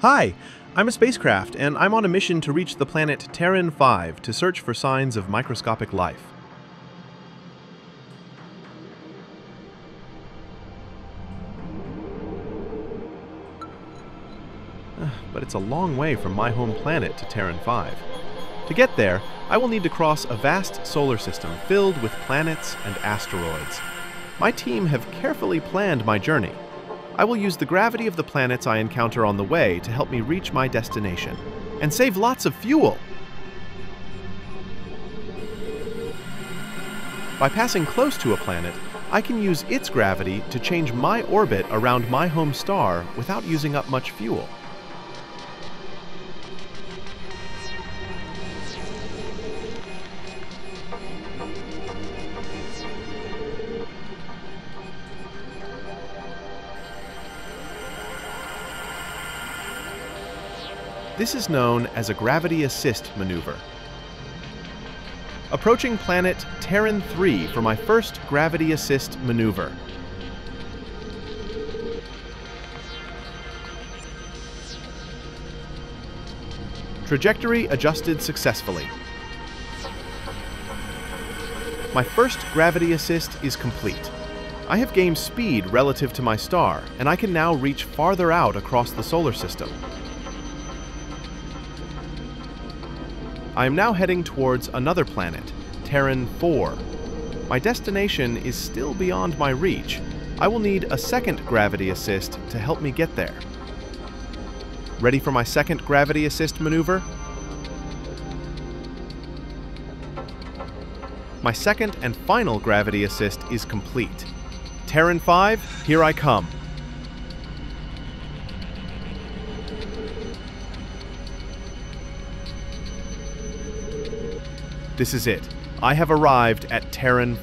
Hi, I'm a spacecraft, and I'm on a mission to reach the planet Terran V to search for signs of microscopic life. But it's a long way from my home planet to Terran V. To get there, I will need to cross a vast solar system filled with planets and asteroids. My team have carefully planned my journey. I will use the gravity of the planets I encounter on the way to help me reach my destination and save lots of fuel. By passing close to a planet, I can use its gravity to change my orbit around my home star without using up much fuel. This is known as a gravity assist maneuver. Approaching planet Terran III for my first gravity assist maneuver. Trajectory adjusted successfully. My first gravity assist is complete. I have gained speed relative to my star, and I can now reach farther out across the solar system. I am now heading towards another planet, Terran IV. My destination is still beyond my reach. I will need a second gravity assist to help me get there. Ready for my second gravity assist maneuver? My second and final gravity assist is complete. Terran V, here I come. This is it. I have arrived at Terran V.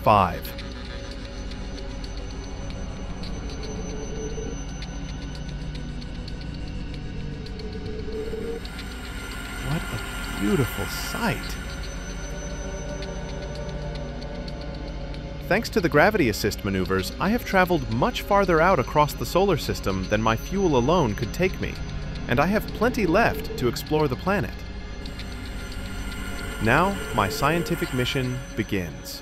What a beautiful sight! Thanks to the gravity assist maneuvers, I have traveled much farther out across the solar system than my fuel alone could take me, and I have plenty left to explore the planet. Now, my scientific mission begins.